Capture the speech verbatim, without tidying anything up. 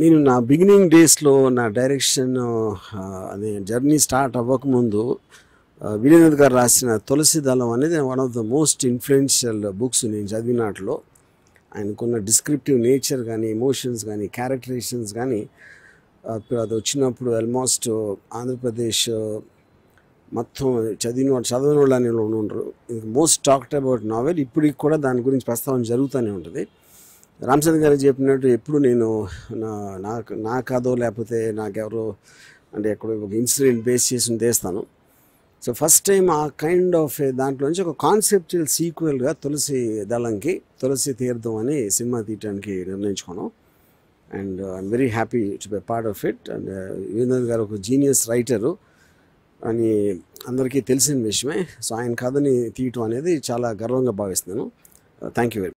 నేను నా బిగినింగ్ డేస్లో నా డైరెక్షన్ అదే జర్నీ స్టార్ట్ అవ్వకముందు విలేంద్ర గారు రాసిన తులసి దళం అనేది one of the most influential books నేను చదివినాట్లో. ఆయనకున్న డిస్క్రిప్టివ్ నేచర్ కానీ, ఎమోషన్స్ కానీ, క్యారెక్టరైజేషన్స్ కానీ, అది వచ్చినప్పుడు ఆల్మోస్ట్ ఆంధ్రప్రదేశ్ మొత్తం చదివిన చదివిన వాళ్ళు అనే వాళ్ళు ఉండరు. Most talked about novel. ఇప్పటికి కూడా దాని గురించి ప్రస్తావన జరుగుతూనే ఉంటుంది. రామచంద్ర గారు చెప్పినట్టు ఎప్పుడు నేను నా నా కాదో లేకపోతే నాకెవరో అంటే ఎక్కడో ఒక ఇన్సిడెంట్ బేస్ చేసి తీస్తాను. సో ఫస్ట్ టైం ఆ కైండ్ ఆఫ్ దాంట్లో నుంచి ఒక కాన్సెప్చువల్ సీక్వెల్గా తులసి దళంకి తులసి తీర్థం అని సినిమా తీయటానికి నిర్ణయించుకున్నాం. And I'm very happy to be part of it. And Veerendra గారు ఒక జీనియస్ రైటరు అని అందరికీ తెలిసిన విషయమే. సో ఆయన కథని తీయటం అనేది చాలా గర్వంగా భావిస్తున్నాను. Thank you very much.